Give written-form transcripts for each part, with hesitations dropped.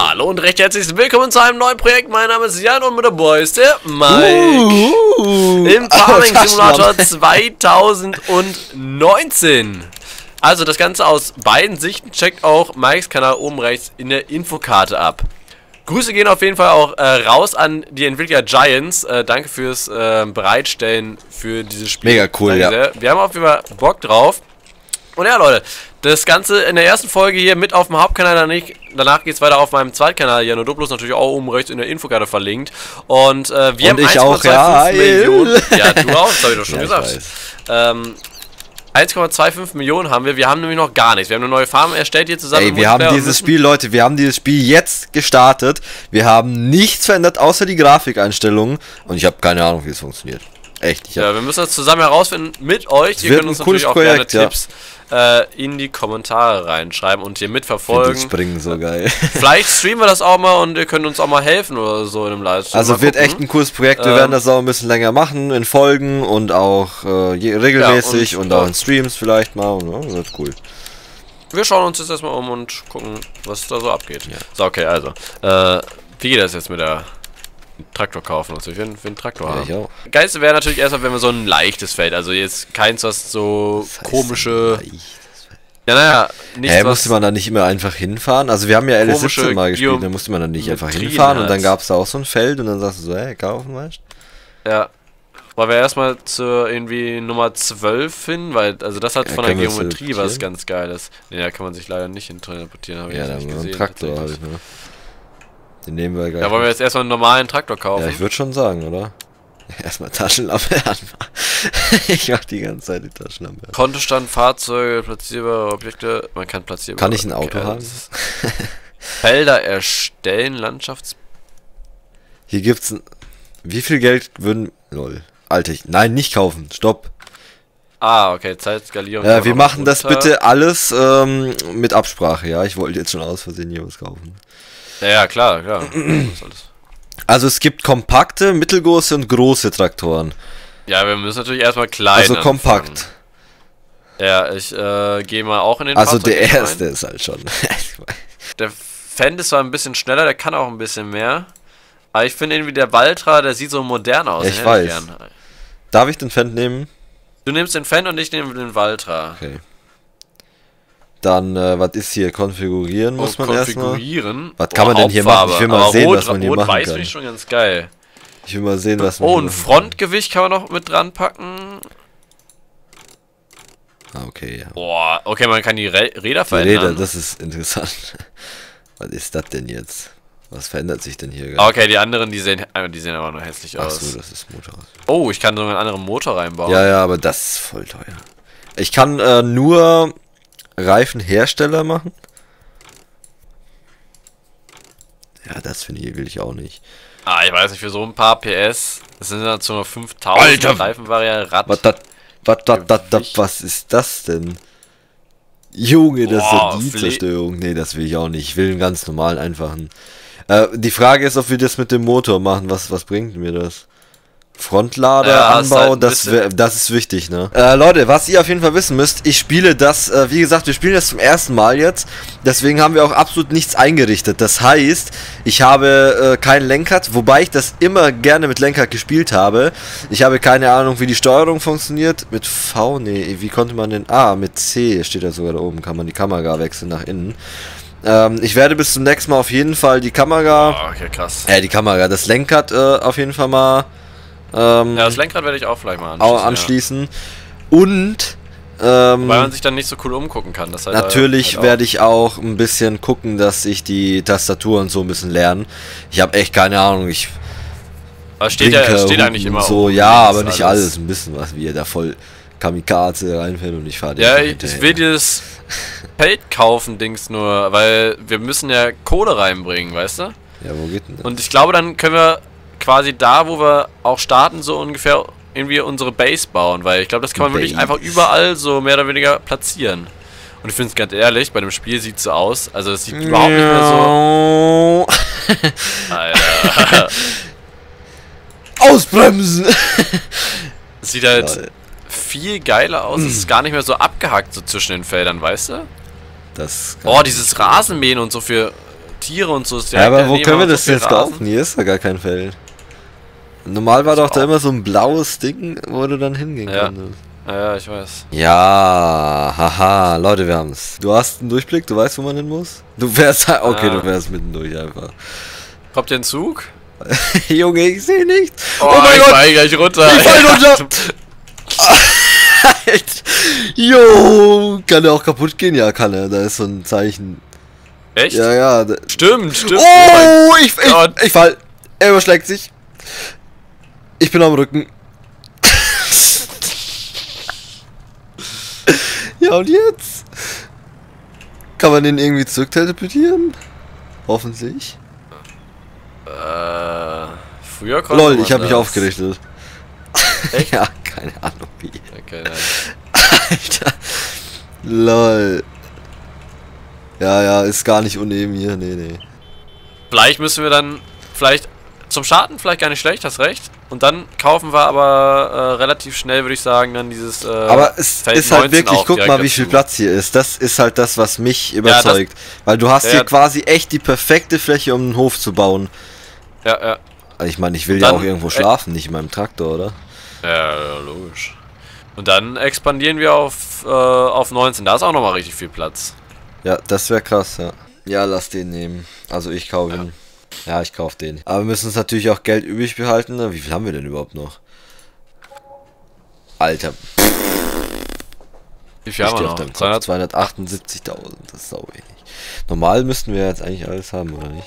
Hallo und recht herzlich willkommen zu einem neuen Projekt. Mein Name ist Jan und mit dabei ist der Mike im Farming Simulator 2019. Also das Ganze aus beiden Sichten. Checkt auch Mikes Kanal oben rechts in der Infokarte ab. Grüße gehen auf jeden Fall auch raus an die Entwickler Giants. Danke fürs Bereitstellen für dieses Spiel. Mega cool, ja. Wir haben auf jeden Fall Bock drauf. Und ja, Leute, das Ganze in der ersten Folge hier mit auf dem Hauptkanal, danach geht es weiter auf meinem Zweitkanal, Jano Duplus, natürlich auch oben rechts in der Infokarte verlinkt. Und wir haben 1,25 Millionen. Ja, du auch, das habe ich doch schon gesagt. 1,25 Millionen haben wir. Wir haben nämlich noch gar nichts. Wir haben eine neue Farm erstellt hier zusammen. Ey, wir haben dieses Spiel, Leute, wir haben dieses Spiel jetzt gestartet. Wir haben nichts verändert, außer die Grafikeinstellungen. Und ich habe keine Ahnung, wie es funktioniert. Echt, ja, wir müssen das zusammen herausfinden mit euch. Ihr könnt uns natürlich auch gerne Tipps in die Kommentare reinschreiben und hier mitverfolgen. Die springen so geil. Vielleicht streamen wir das auch mal und ihr könnt uns auch mal helfen oder so in einem Livestream. Also wird echt ein cooles Projekt. Wir werden das auch ein bisschen länger machen in Folgen und auch regelmäßig und auch in Streams vielleicht mal. Und, das wird cool. Wir schauen uns jetzt erstmal um und gucken, was da so abgeht. Ja. So, okay, also. Wie geht das jetzt mit der... Traktor kaufen, also ich will einen Traktor haben. Ja, Geilste wäre natürlich erstmal, wenn wir so ein leichtes Feld, also jetzt keins, was so komische... Ja, naja, nichts, musste man da nicht immer einfach hinfahren? Also wir haben ja LS17 mal gespielt, da musste man dann nicht einfach hinfahren und dann gab es da auch so ein Feld und dann sagst du so, hey, kaufen, weißt du? Ja, wollen wir erstmal zur irgendwie Nummer 12 hin, weil, also das hat von der Geometrie was ganz Geiles. Ne, da kann man sich leider nicht hin transportieren, habe ich jetzt nicht gesehen. Ja, da Traktor habe ich, ne? Den nehmen wir gleich. Ja, wollen wir jetzt erstmal einen normalen Traktor kaufen? Ja, ich würde schon sagen, oder? Erstmal Taschenlampe anmachen. Ich mach die ganze Zeit die Taschenlampe an. Kontostand, Fahrzeuge, platzierbare Objekte. Man kann platzierbare. Kann ich ein Auto haben? Felder erstellen, Landschafts... Hier gibt's ein... Wie viel Geld würden... Lol. Alter, nein, nicht kaufen. Stopp. Ah, okay, Zeitskalierung. Ja, wir machen das bitte alles mit Absprache, ja? Ich wollte jetzt schon aus Versehen hier was kaufen. Ja, klar, klar. Also es gibt kompakte, mittelgroße und große Traktoren. Ja, wir müssen natürlich erstmal klein. Also kompakt. Anfangen. Ja, ich gehe mal auch in den Fahrzeug. Also der erste rein. Ist halt schon. Der Fendt ist zwar ein bisschen schneller, der kann auch ein bisschen mehr. Aber ich finde irgendwie der Valtra, der sieht so modern aus. Ja, ich weiß. Darf ich den Fendt nehmen? Du nimmst den Fendt und ich nehme den Valtra. Okay. Dann, was ist hier? Konfigurieren muss man erstmal. Konfigurieren? Was kann man denn hier machen? Ich will mal sehen, was man hier machen kann. Rot-Weiß finde ich schon ganz geil. Ich will mal sehen, was man hier machen kann. Oh, ein Frontgewicht kann man noch mit dran packen. Ah, okay, ja. Boah, okay, man kann die Räder verändern. Die Räder, das ist interessant. Was ist das denn jetzt? Was verändert sich denn hier? Okay, die anderen, die sehen aber nur hässlich aus. Achso, das ist Motor. Oh, ich kann sogar einen anderen Motor reinbauen. Ja, ja, aber das ist voll teuer. Ich kann nur... Reifenhersteller machen? Ja, das finde ich, will ich auch nicht. Ah, ich weiß nicht, für so ein paar PS, das sind dann zu nur 5000 Reifenvarianten. Was ist das denn? Junge, das ist die Zerstörung. Nee, das will ich auch nicht. Ich will einen ganz normalen, einfachen. Die Frage ist, ob wir das mit dem Motor machen. Was bringt mir das? Frontlader, Anbau, halt das ist wichtig, ne? Leute, was ihr auf jeden Fall wissen müsst, ich spiele das, wie gesagt, wir spielen das zum ersten Mal jetzt, deswegen haben wir auch absolut nichts eingerichtet. Das heißt, ich habe keinen Lenkrad, wobei ich das immer gerne mit Lenkrad gespielt habe. Ich habe keine Ahnung, wie die Steuerung funktioniert. Mit V, nee, wie konnte man denn... Ah, mit C steht da sogar da oben, kann man die Kamera wechseln nach innen. Ich werde bis zum nächsten Mal auf jeden Fall die Kamera... Oh, okay, krass. Das Lenkrad auf jeden Fall mal... ja, das Lenkrad werde ich auch vielleicht mal anschließen. Ja. Und weil man sich dann nicht so cool umgucken kann. Das halt natürlich halt werde ich auch ein bisschen gucken, dass ich die Tastatur und so ein bisschen lerne. Ich habe echt keine Ahnung. Ich steht eigentlich immer so. Ja, aber nicht alles. Ein bisschen was, wie ihr da voll Kamikaze reinfällt und ich fahre. Ja, ich will dieses Feld kaufen, Dings nur, weil wir müssen ja Kohle reinbringen, weißt du? Ja, wo geht denn das? Und ich glaube, dann können wir quasi da, wo wir auch starten, so ungefähr irgendwie unsere Base bauen, weil ich glaube, das kann man wirklich einfach überall so mehr oder weniger platzieren. Und ich finde es ganz ehrlich, bei dem Spiel sieht es so aus, also es sieht überhaupt nicht mehr so... Alter. Ausbremsen! Es sieht halt viel geiler aus, es ist gar nicht mehr so abgehackt so zwischen den Feldern, weißt du? Das dieses Rasenmähen und so für... Tiere und so. Ist ja, aber wo können wir das jetzt kaufen? Hier ist ja gar kein Feld. Normal war doch da immer so ein blaues Ding, wo du dann hingehen konntest. Ja, ich weiß. Ja, haha, Leute, wir haben's. Du hast einen Durchblick, du weißt, wo man hin muss? Du fährst halt, okay, du fährst mittendurch einfach. Kommt der ein Zug? Junge, ich sehe nichts. Oh, oh mein Gott, ich fall gleich runter. Ich fall runter. Jo, kann der auch kaputt gehen? Ja, kann er. Da ist so ein Zeichen. Echt? Ja, ja. Stimmt, stimmt. Oh, ich fall. Er überschlägt sich. Ich bin am Rücken. Ja, und jetzt? Kann man den irgendwie zurückteleportieren? Hoffentlich. Früher konnte man. Lol, ich hab mich aufgerichtet. Echt? Ja, keine Ahnung wie. Okay, Alter. Lol. Ja, ja, ist gar nicht uneben hier. Nee, nee. Vielleicht müssen wir dann. Vielleicht. Zum Schaden vielleicht gar nicht schlecht, hast recht. Und dann kaufen wir aber relativ schnell, würde ich sagen, dann dieses aber es Feld ist halt wirklich, guck mal, wie viel Platz hier ist. Das ist halt das, was mich überzeugt. Ja, weil du hast hier quasi echt die perfekte Fläche, um einen Hof zu bauen. Ja, ja. Also ich meine, ich will und ja dann, auch irgendwo schlafen, nicht in meinem Traktor, oder? Ja, logisch. Und dann expandieren wir auf 19. Da ist auch nochmal richtig viel Platz. Ja, das wäre krass, ja. Ja, lass den nehmen. Also ich kaufe ihn. Ja, ich kaufe den. Aber wir müssen uns natürlich auch Geld übrig behalten. Wie viel haben wir denn überhaupt noch? Alter. Wie viel haben wir noch? 278.000. Das ist sau wenig. Normal müssten wir jetzt eigentlich alles haben, oder nicht?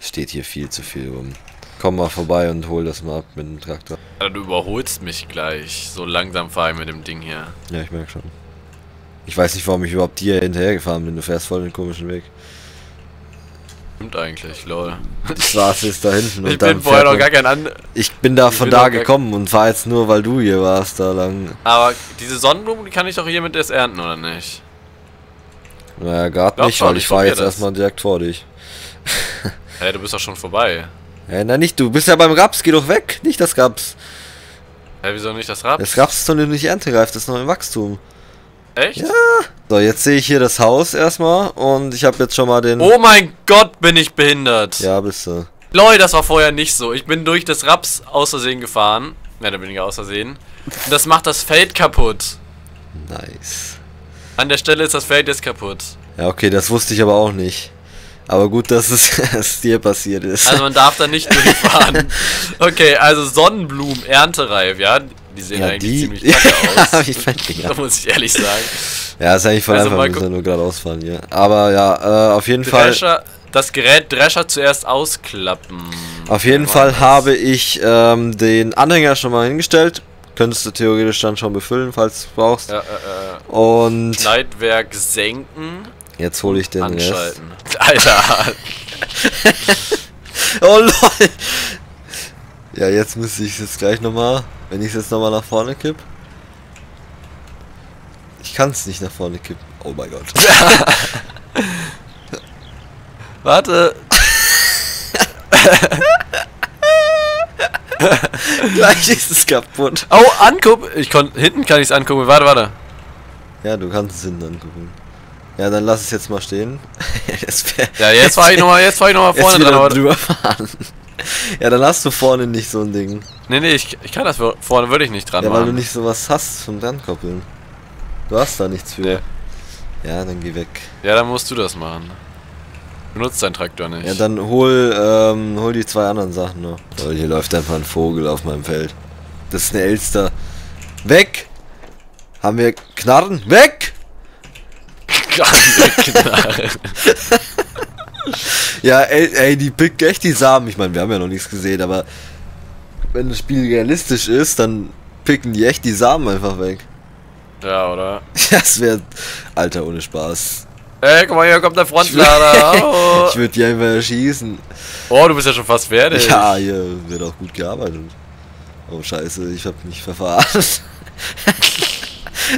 Steht hier viel zu viel rum. Komm mal vorbei und hol das mal ab mit dem Traktor. Alter, du überholst mich gleich. So langsam fahre ich mit dem Ding hier. Ja, ich merke schon. Ich weiß nicht, warum ich überhaupt dir hinterhergefahren bin. Du fährst voll den komischen Weg. Stimmt eigentlich, lol. Die Straße ist da hinten und ich dann bin vorher noch gar kein anderer. Ich bin da von da gekommen und fahr jetzt nur, weil du hier warst da lang. Aber diese Sonnenblumen, die kann ich doch hier mit erst ernten, oder nicht? Naja, gar nicht, weil ich fahr jetzt erstmal direkt vor dich. Hey, du bist doch schon vorbei. Hey, na nicht, du bist ja beim Raps, geh doch weg, nicht das Raps. Hey, wieso nicht das Raps? Das Raps ist doch nicht erntereif, das ist noch im Wachstum. Echt? Ja. So, jetzt sehe ich hier das Haus erstmal und ich habe jetzt schon mal den... Oh mein Gott, bin ich behindert! Ja, bist du. Leute, das war vorher nicht so. Ich bin durch das Raps aus Versehen gefahren. Nein, da bin ich aus Versehen. Und das macht das Feld kaputt. Nice. An der Stelle ist das Feld jetzt kaputt. Ja, okay, das wusste ich aber auch nicht. Aber gut, dass es dir passiert ist. Also man darf da nicht durchfahren. Okay, also Sonnenblumen, erntereif, ja? Die sehen ja, eigentlich ziemlich kacke aus. Ich fand die, ja. Da muss ich ehrlich sagen. Ja, ist eigentlich voll also einfach, wir müssen ja nur gerade ausfahren hier. Aber ja, auf jeden Fall... Das Gerät Drescher zuerst ausklappen. Auf jeden Fall habe ich den Anhänger schon mal hingestellt. Könntest du theoretisch dann schon befüllen, falls du brauchst. Ja, und... Schneidwerk senken. Jetzt hole ich den Rest. Alter! Oh lol! Ja, jetzt müsste ich es jetzt gleich nochmal... Wenn ich es jetzt nochmal nach vorne kipp. Ich kann es nicht nach vorne kippen. Oh mein Gott. Warte. Gleich ist es kaputt. Oh, angucken. Ich konnte hinten kann ich es angucken. Warte, warte. Ja, du kannst es hinten angucken. Ja, dann lass es jetzt mal stehen. Ja, jetzt fahre ich nochmal vorne dran. Drüber fahren. Ja, dann hast du vorne nicht so ein Ding. Nee, nee, ich kann das vorne würde ich nicht dran machen. Ja, weil du nicht sowas hast zum Drankoppeln. Du hast da nichts für. Nee. Ja, dann geh weg. Ja, dann musst du das machen. Benutzt deinen Traktor nicht. Ja, dann hol die zwei anderen Sachen noch. Oh, hier läuft einfach ein Vogel auf meinem Feld. Das ist eine Elster. Weg! Haben wir Knarren? Weg! Knarren. Ja, ey, die pickt echt die Samen. Ich meine, wir haben ja noch nichts gesehen, aber wenn das Spiel realistisch ist, dann picken die echt die Samen einfach weg. Ja, oder? Das wäre... Alter, ohne Spaß. Ey, guck mal, hier kommt der Frontlader. Ich würde die einfach erschießen. Oh, du bist ja schon fast fertig. Ja, hier wird auch gut gearbeitet. Oh, scheiße, ich hab mich verfahren.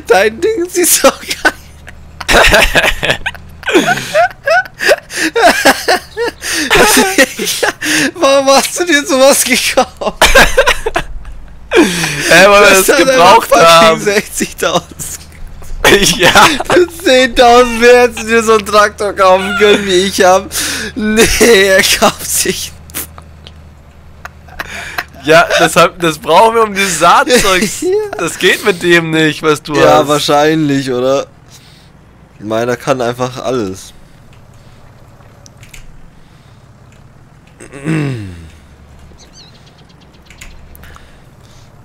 Dein Ding sieht so geil. Warum hast du dir sowas gekauft? Ey, weil wir das gebraucht haben. 60.000. Ja. Für 10.000 mehr hättest du dir so einen Traktor kaufen können, wie ich habe. Nee, er kauft sich. Ja, das brauchen wir um dieses Saatzeug. Das geht mit dem nicht, was du hast. Ja, wahrscheinlich, oder? Meiner kann einfach alles.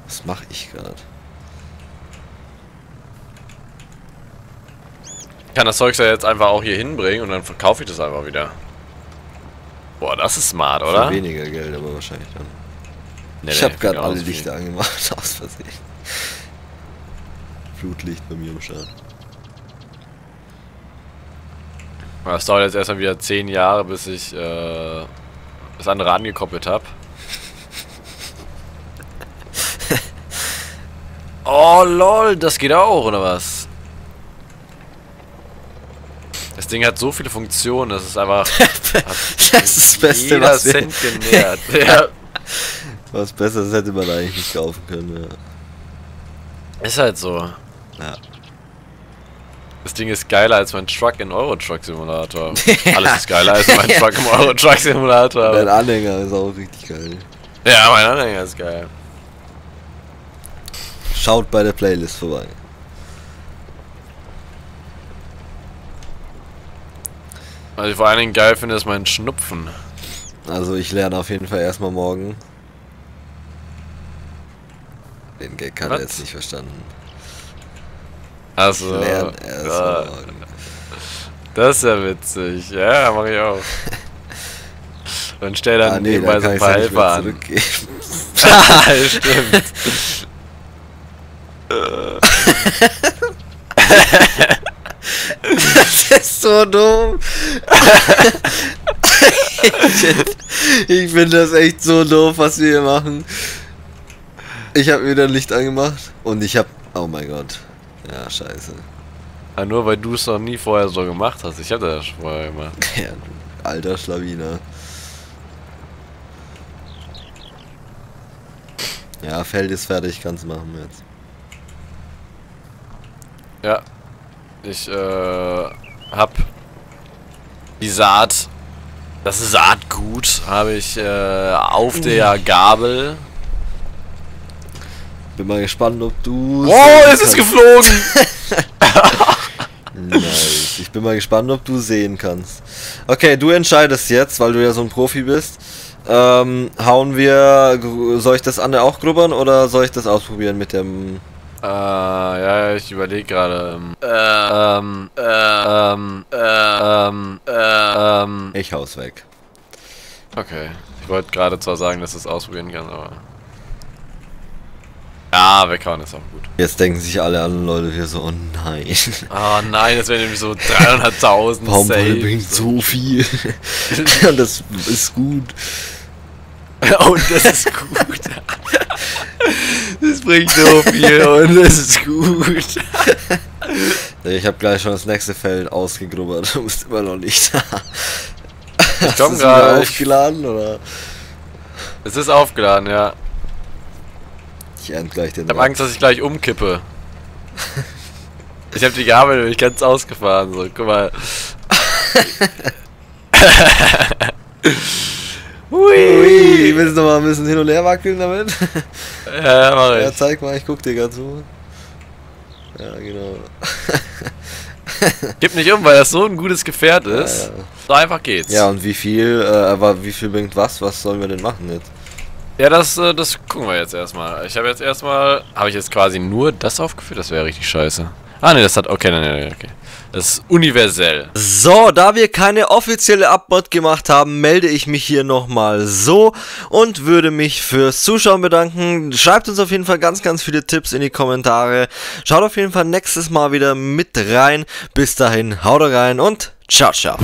Was mache ich gerade? Ich kann das Zeug ja jetzt einfach auch hier hinbringen und dann verkaufe ich das einfach wieder. Boah, das ist smart, oder? Für weniger Geld, aber wahrscheinlich dann. Nee, ich habe gerade alle Lichter angemacht, aus Versehen. Flutlicht bei mir im Schaden. Das dauert jetzt erstmal wieder 10 Jahre, bis ich das andere angekoppelt habe. Oh lol, das geht auch, oder was? Das Ding hat so viele Funktionen, das ist einfach... das ist das Beste, was wir... Cent genährt. Ja. Was Besseres hätte man eigentlich nicht kaufen können, ja. Ist halt so. Ja. Das Ding ist geiler als mein Truck in Euro Truck Simulator. Alles ist geiler als mein Truck im Euro Truck Simulator. Dein Anhänger ist auch richtig geil. Ja, mein Anhänger ist geil. Schaut bei der Playlist vorbei. Was ich vor allen Dingen geil finde, ist mein Schnupfen. Also ich lerne auf jeden Fall erstmal morgen. Den Gag hat er jetzt nicht verstanden. Also, das ist ja witzig. Ja, mach ich auch. Und stell dann nebenbei so ein paar Helfer an. Ah, stimmt. Das ist so dumm. Ich finde das echt so doof, was wir hier machen. Ich habe wieder ein Licht angemacht und ich habe... Oh mein Gott. Ja, scheiße. Ja, nur weil du es noch nie vorher so gemacht hast. Ich hatte das schon vorher gemacht. Ja, du alter Schlawiner. Ja, Feld ist fertig, kannst machen jetzt. Ja. Ich, hab die Saat, das Saatgut habe ich, auf der Gabel. Bin mal gespannt, ob du... Oh, es ist geflogen! Nice. Ich bin mal gespannt, ob du sehen kannst. Okay, du entscheidest jetzt, weil du ja so ein Profi bist. Hauen wir... Soll ich das andere auch grubbern oder soll ich das ausprobieren mit dem... ja, ich überlege gerade. Ich hau's weg. Okay. Ich wollte gerade zwar sagen, dass es ausprobieren kann, aber... Ja, weghauen ist auch gut. Jetzt denken sich alle anderen Leute hier so, oh nein. Oh nein, das wäre nämlich so 300.000. Baumwolle bringt so viel. Das ist gut. Und das ist gut. Das bringt so viel und das ist gut. Ich habe gleich schon das nächste Feld ausgegrubbert. Du bist immer noch nicht da. Ich komm gerade. Ist es aufgeladen, oder? Es ist aufgeladen, ja. Ich hab Angst, dass ich gleich umkippe. Ich hab die Gabel nämlich ganz ausgefahren, so, guck mal. Hui! Willst du noch mal ein bisschen hin und her wackeln damit? Ja, mach ich. Ja, zeig mal, ich guck dir gerade zu. Ja, genau. Gib nicht um, weil das so ein gutes Gefährt ist. Ja, ja. So einfach geht's. Ja, und wie viel, aber wie viel bringt was? Was sollen wir denn machen jetzt? Ja, das gucken wir jetzt erstmal. Ich habe jetzt erstmal... Habe ich jetzt quasi nur das aufgeführt? Das wäre richtig scheiße. Ah, ne, das hat... Okay, ne, okay. Das ist universell. So, da wir keine offizielle Upmod gemacht haben, melde ich mich hier nochmal so und würde mich fürs Zuschauen bedanken. Schreibt uns auf jeden Fall ganz, ganz viele Tipps in die Kommentare. Schaut auf jeden Fall nächstes Mal wieder mit rein. Bis dahin, haut rein und ciao, ciao.